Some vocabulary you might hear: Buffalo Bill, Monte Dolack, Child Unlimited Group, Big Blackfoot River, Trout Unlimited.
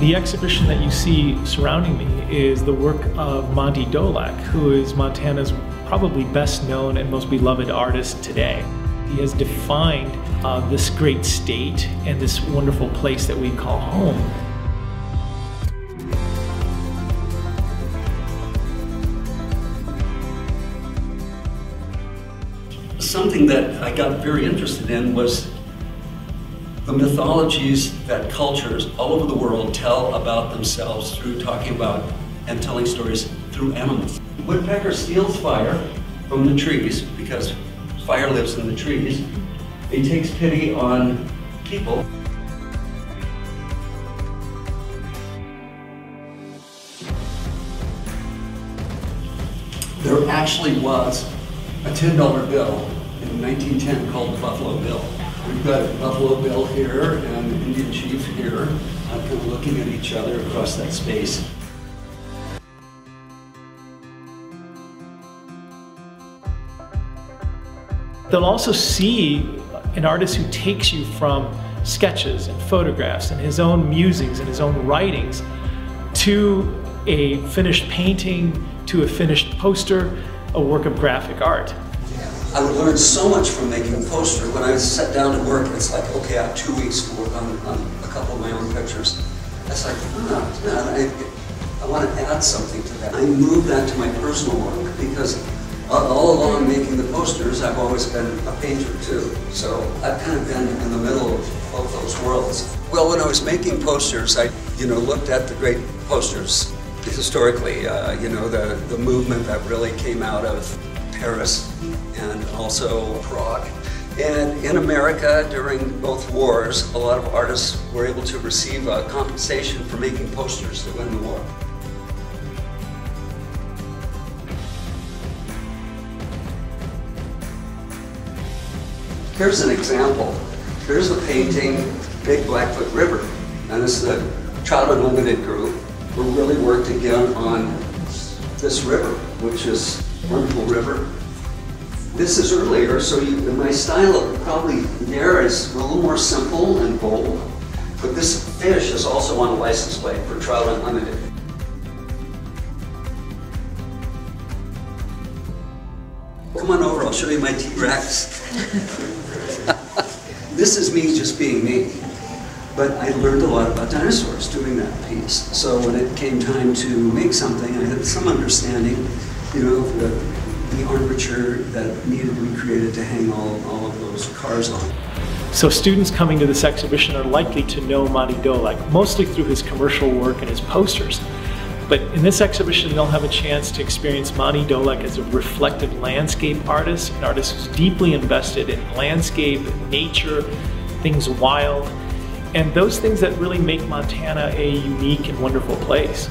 The exhibition that you see surrounding me is the work of Monte Dolack, who is Montana's probably best known and most beloved artist today. He has defined this great state and this wonderful place that we call home. Something that I got very interested in was the mythologies that cultures all over the world tell about themselves through talking about and telling stories through animals. The woodpecker steals fire from the trees because fire lives in the trees. He takes pity on people. There actually was a $10 bill in 1910 called the Buffalo Bill. We've got Buffalo Bill here and Indian Chief here, kind of looking at each other across that space. They'll also see an artist who takes you from sketches and photographs and his own musings and his own writings to a finished painting, to a finished poster, a work of graphic art. I would learn so much from making a poster. When I sat down to work, it's like, okay, I have 2 weeks to work on a couple of my own pictures. It's like, I want to add something to that. I moved that to my personal work because all along making the posters, I've always been a painter too. So I've kind of been in the middle of both those worlds. Well, when I was making posters, I looked at the great posters historically. The movement that really came out of Paris and also Prague. And in America, during both wars, a lot of artists were able to receive compensation for making posters to win the war. Here's an example. Here's a painting, Big Blackfoot River. And this is the Child Unlimited Group. We're really working again on this river, which is a wonderful river. This is earlier, so my style probably there is a little more simple and bold, but this fish is also on a license plate for Trout Unlimited. Come on over, I'll show you my T-Rex. This is me just being me, but I learned a lot about dinosaurs doing that piece. So when it came time to make something, I had some understanding, of the armature that needed to be created to hang all of those cars on. So students coming to this exhibition are likely to know Monte Dolack, mostly through his commercial work and his posters. But in this exhibition, they'll have a chance to experience Monte Dolack as a reflective landscape artist, an artist who's deeply invested in landscape, nature, things wild, and those things that really make Montana a unique and wonderful place.